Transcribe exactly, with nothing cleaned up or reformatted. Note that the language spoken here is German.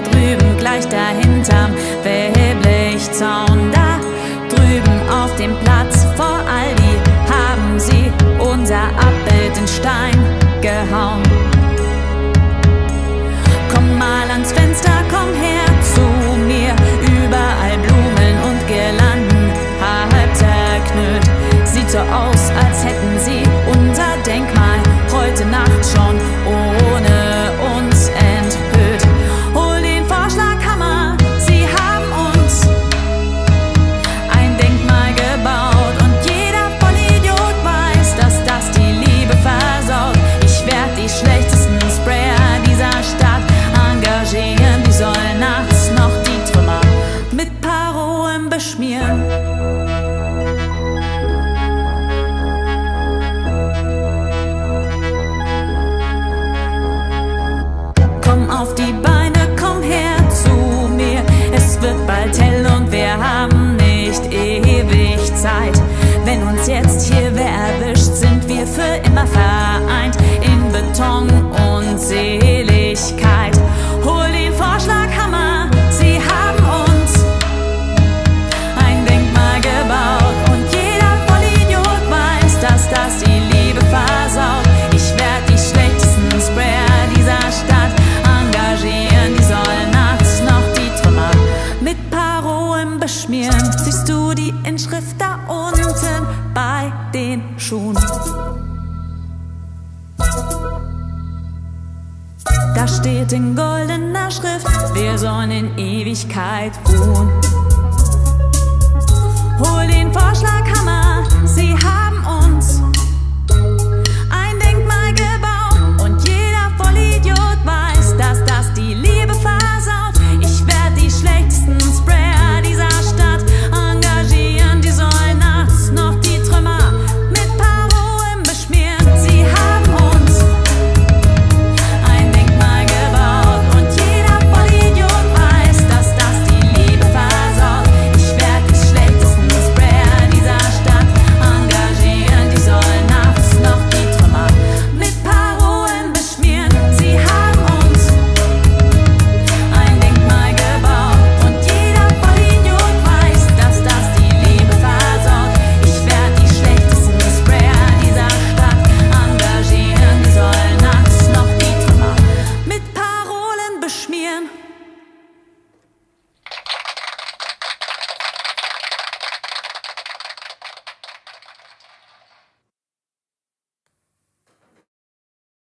da drüben, gleich dahinterm Wellblichzaun. Da drüben auf dem Platz vor Aldi haben sie unser Abbild in Stein gehauen. Komm mal ans Fenster, komm her zu mir, überall Blumen und Girlanden, halb zerknüllt. Sieht so aus, als hätten sie unser Denkmal heute Nacht schon ohne uns enthüllt. Hol den Vorschlaghammer, sie haben uns ein Denkmal gebaut und jeder Vollidiot weiß, dass das die Liebe versaut. Ich werd die schlechtesten Sprayer dieser Stadt engagieren, die sollen nachts noch die Trümmer mit Parolen beschmieren. Auf die Beine, komm her zu mir, es wird bald hell und wir haben nicht ewig Zeit. Wenn uns jetzt hier wer erwischt, sind wir für immer vereint in Beton und Seligkeit. Hol den Vorschlaghammer, sie haben uns ein Denkmal gebaut und jeder Vollidiot weiß, dass das die Liebe versaut. Ich werd die schlechtesten Sprayer dieser Stadt, die sollen nachts noch die Trümmer mit Parolen beschmieren. Siehst du die Inschrift da unten bei den Schuhen? Da steht in goldener Schrift, wir sollen in Ewigkeit ruhen. Hol den Vorschlaghammer, sie haben